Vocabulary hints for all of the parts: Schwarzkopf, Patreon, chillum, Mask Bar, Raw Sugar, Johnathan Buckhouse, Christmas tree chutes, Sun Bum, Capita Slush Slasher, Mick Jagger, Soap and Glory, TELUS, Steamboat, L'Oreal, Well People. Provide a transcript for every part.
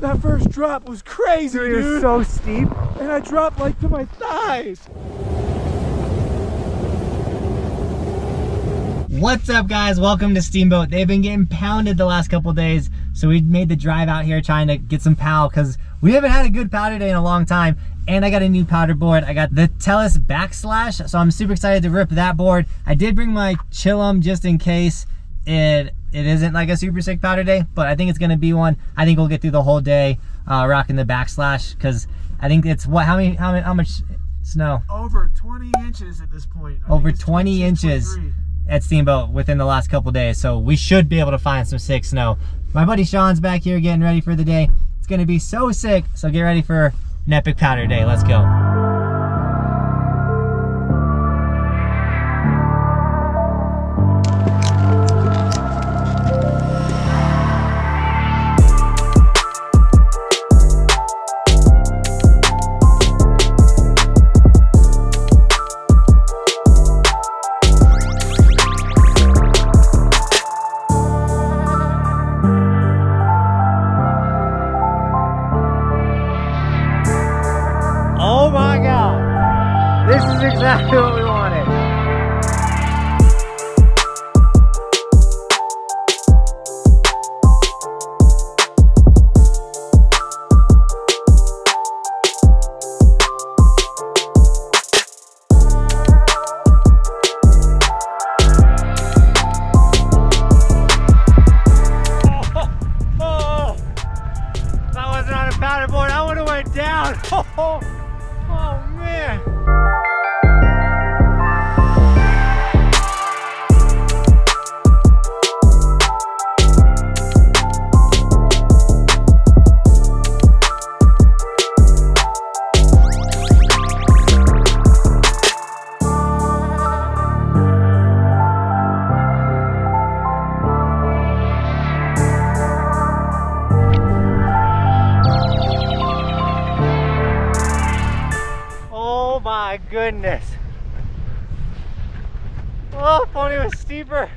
That first drop was crazy, dude. It was so steep. And I dropped like to my thighs. What's up, guys? Welcome to Steamboat. They've been getting pounded the last couple days, so we made the drive out here trying to get some pow because we haven't had a good powder day in a long time. And I got a new powder board. I got the TELUS backslash, so I'm super excited to rip that board. I did bring my chillum just in case it isn't like a super sick powder day, but I think it's gonna be one. I think we'll get through the whole day rocking the backslash because I think it's what? How much snow? Over 20 inches at this point. Over 20 inches 23. At Steamboat within the last couple days, so we should be able to find some sick snow. My buddy Sean's back here getting ready for the day. It's gonna be so sick. So get ready for an epic powder day. Let's go. Oh my God, this is exactly what we wanted. Oh, if I wasn't on a powder board, I would have went down. Oh. Oh man! My goodness. Oh, if only it was steeper.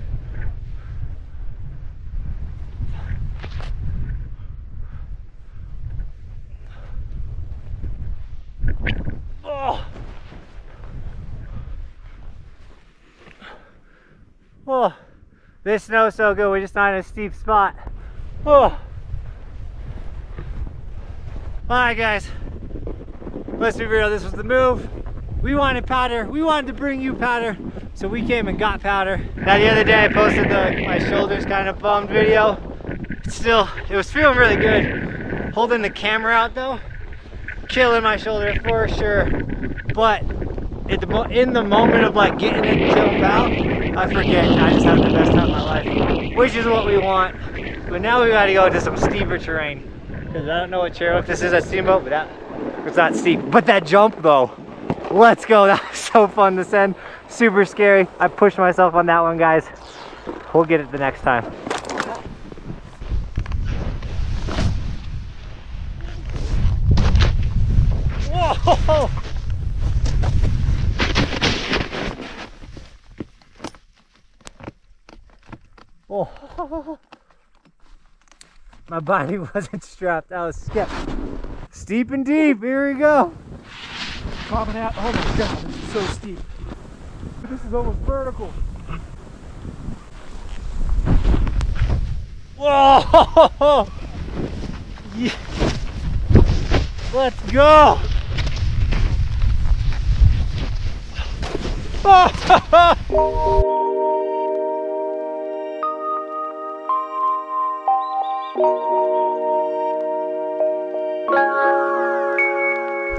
Oh. Oh. This snow's so good, we're just not in a steep spot. Oh. Alright guys. Let's be real, this was the move. We wanted powder, we wanted to bring you powder, so we came and got powder. Now the other day I posted my shoulders kind of bummed video. Still, it was feeling really good. Holding the camera out though, killing my shoulder for sure. But in the moment of like getting it chilled out, I forget, I just have the best time of my life, which is what we want. But now we gotta go to some steeper terrain, because I don't know what chairlift this is at Steamboat, but it's not steep. But that jump though, let's go. That was so fun to send. Super scary. I pushed myself on that one, guys. We'll get it the next time. Whoa! Oh. My body wasn't strapped. I was skipped. Steep and deep. Here we go. Popping out. Oh my God, this is so steep. This is almost vertical. Whoa! Yeah. Let's go! Oh!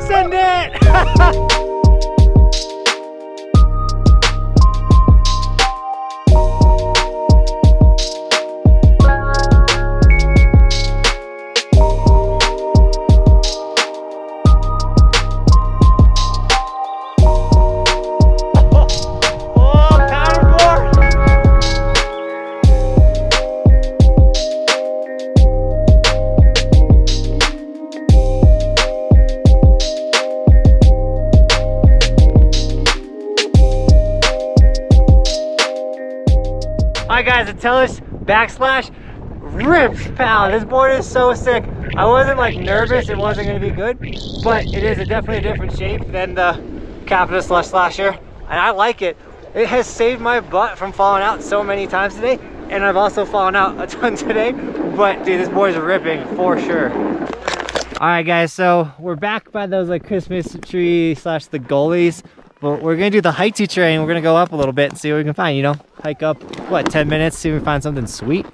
Send it! Alright guys, the TELUS backslash rips, pal. This board is so sick. I wasn't like nervous it wasn't going to be good, but it is definitely a different shape than the Capita Slush Slasher, and I like it. It has saved my butt from falling out so many times today, and I've also fallen out a ton today, but dude, this board's ripping for sure. All right guys, so we're back by those like Christmas tree slash the gullies, but we're gonna do the hikey terrain. We're gonna go up a little bit and see what we can find, you know, hike up, what, 10 minutes, see if we find something sweet.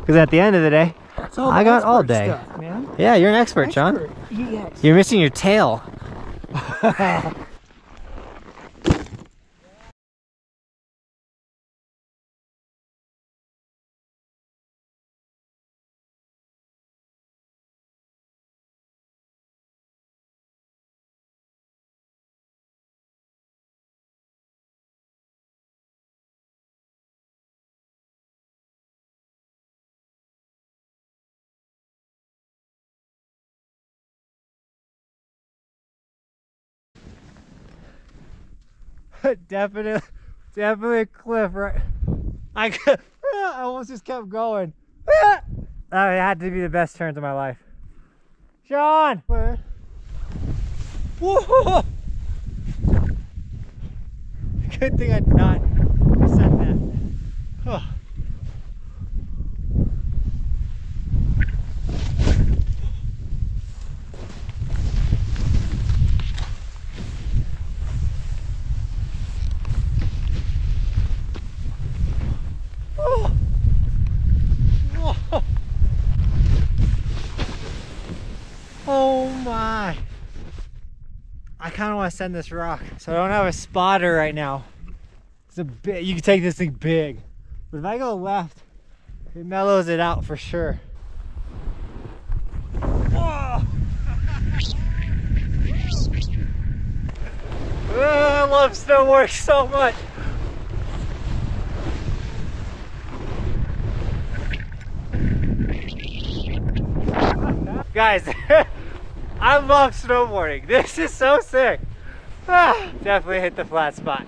Because at the end of the day, I got all day. Stuff, man. Yeah, you're an expert, John. Yes. You're missing your tail. Definitely a cliff, right? I almost just kept going. That had to be the best turns of my life. John! Where? Whoa! Good thing I did not set that. Oh. I kind of want to send this rock, so I don't have a spotter right now. It's a big, you can take this thing big, but if I go left, it mellows it out for sure. Whoa. Oh, I love snowboarding so much. Guys, I love snowboarding. This is so sick. Ah, definitely hit the flat spot.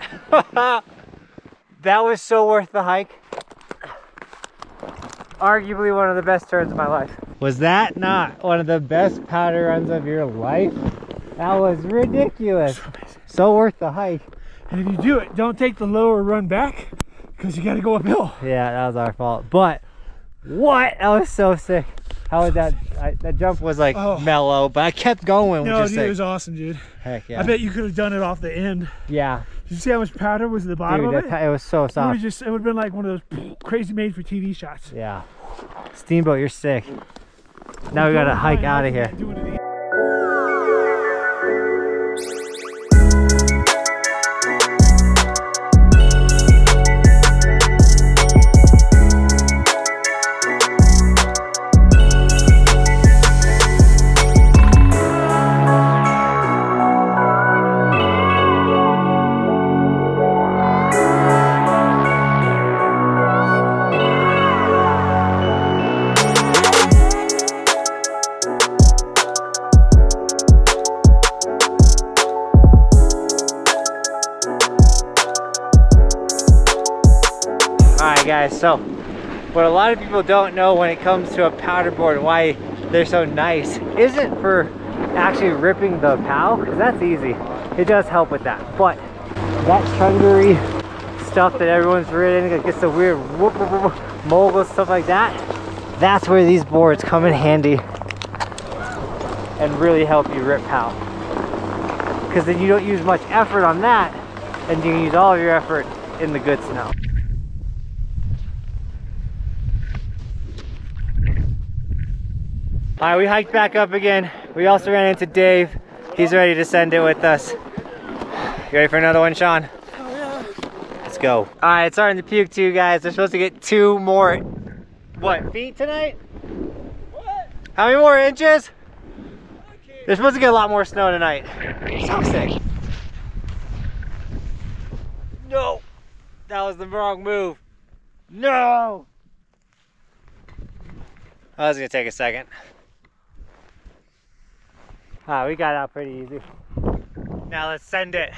That was so worth the hike. Arguably one of the best turns of my life. Was that not one of the best powder runs of your life? That was ridiculous. So worth the hike. And if you do it, don't take the lower run back because you got to go uphill. Yeah, that was our fault. But what? That was so sick. How was that? That jump was like mellow, but I kept going. No, dude, it was awesome, dude. Heck yeah. I bet you could have done it off the end. Yeah. Did you see how much powder was in the bottom of it? It was so soft. It would have been like one of those crazy made for TV shots. Yeah. Steamboat, you're sick. Now we got to hike out of here. So, what a lot of people don't know when it comes to a powder board, why they're so nice, isn't for actually ripping the pow, because that's easy. It does help with that, but that chungery stuff that everyone's ridden, it gets the weird mogul stuff like that, that's where these boards come in handy and really help you rip pow. Because then you don't use much effort on that, and you can use all of your effort in the good snow. All right, we hiked back up again. We also ran into Dave. He's ready to send it with us. You ready for another one, Sean? Oh, yeah. Let's go. All right, it's starting to puke too, guys. We're supposed to get 2 more, what, feet tonight? What? How many more inches? Okay. They're supposed to get a lot more snow tonight. So sick. No, that was the wrong move. No! Oh, that was gonna take a second. Ah, we got out pretty easy. Now let's send it.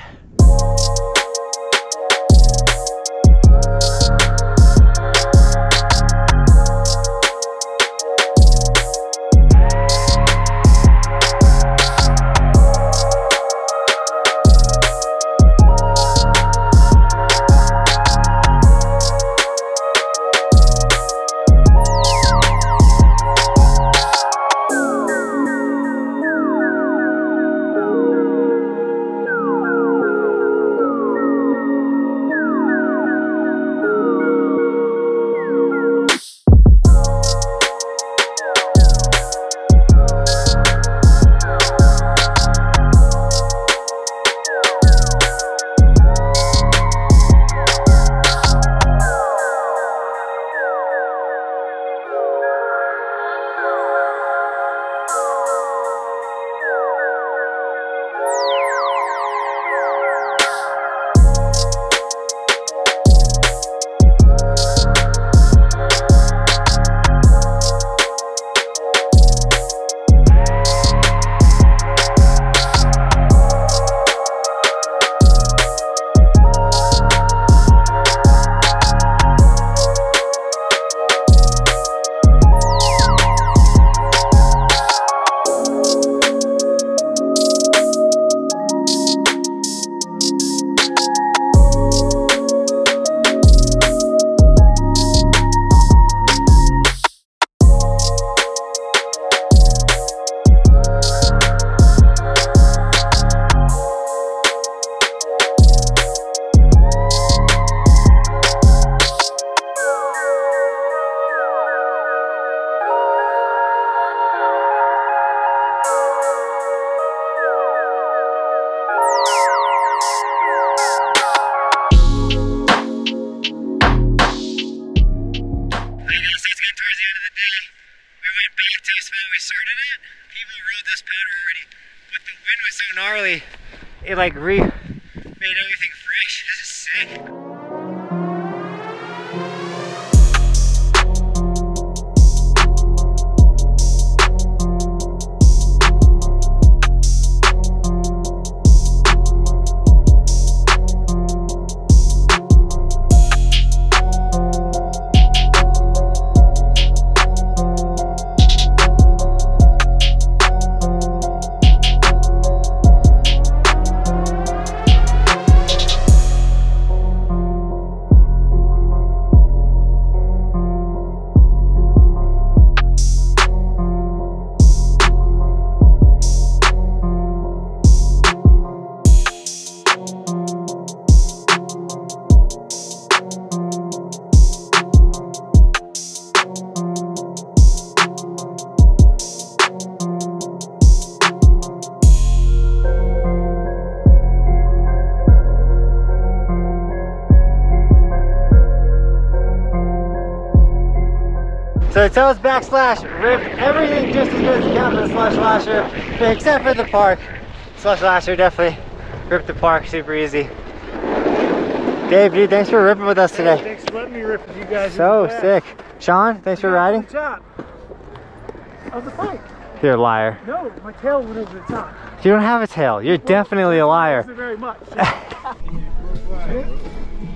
We went back to the spot we started at. People rode this pattern already, but the wind was so gnarly, it like made everything fresh. This is sick. So TELUS backslash ripped everything just as good as the Capita Slush Slasher, except for the park. Slush Slasher definitely ripped the park super easy. Dave, dude, thanks for ripping with us today. Hey, thanks for letting me rip with you guys. So sick. Sean, thanks for riding. Good job. Of the bike. You're a liar. No, my tail went over the top. You don't have a tail. You're definitely a liar. Thank you very much.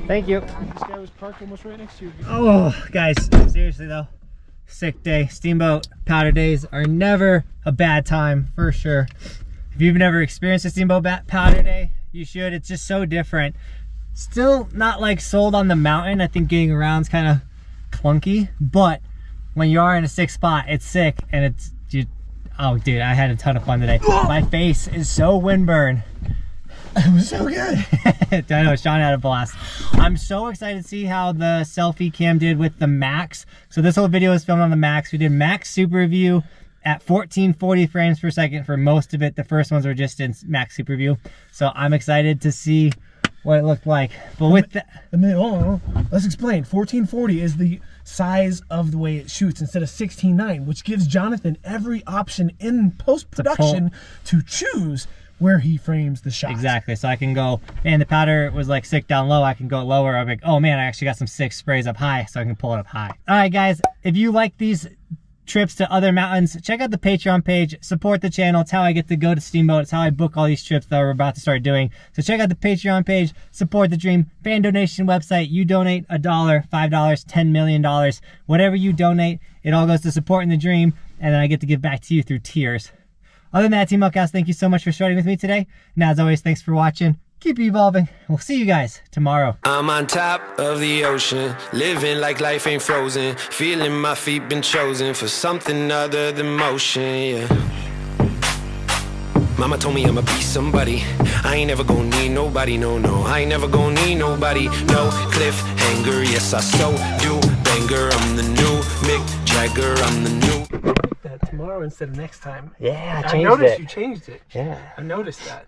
Thank you. This guy was parked almost right next to you. Oh, guys, seriously though. Sick day. Steamboat powder days are never a bad time, for sure. If you've never experienced a Steamboat powder day, you should. It's just so different. Still not like sold on the mountain. I think getting around's kind of clunky, but when you are in a sick spot, it's sick. And it's, dude, oh dude, I had a ton of fun today. My face is so windburned. It was so good. I know, Sean had a blast. I'm so excited to see how the selfie cam did with the Max. So this whole video is filmed on the Max. We did Max Super View at 1440 frames per second for most of it. The first ones were just in Max Super View. So I'm excited to see what it looked like. But with that, let's explain. 1440 is the size of the way it shoots instead of 16:9, which gives Johnathan every option in post-production to choose where he frames the shot. Exactly, so I can go, man, the powder was like sick down low, I can go lower, I'm like, oh man, I actually got some sick sprays up high, so I can pull it up high. All right guys, if you like these trips to other mountains, check out the Patreon page, support the channel. It's how I get to go to Steamboat. It's how I book all these trips that we're about to start doing. So check out the Patreon page, support the dream. Fan donation website, you donate $1, $5, $10 million, whatever you donate, it all goes to supporting the dream, and then I get to give back to you through tears. Other than that, Team Buckhouse, thank you so much for starting with me today. Now, as always, thanks for watching. Keep evolving. We'll see you guys tomorrow. I'm on top of the ocean, living like life ain't frozen, feeling my feet been chosen for something other than motion, yeah. Mama told me I'ma be somebody. I ain't never gonna need nobody, no, no. I ain't never gonna need nobody, no. Cliffhanger, yes, I so do. Banger, I'm the new Mick Jagger, I'm the new. Tomorrow instead of next time. Yeah, I changed it. I noticed you changed it. Yeah. I noticed that.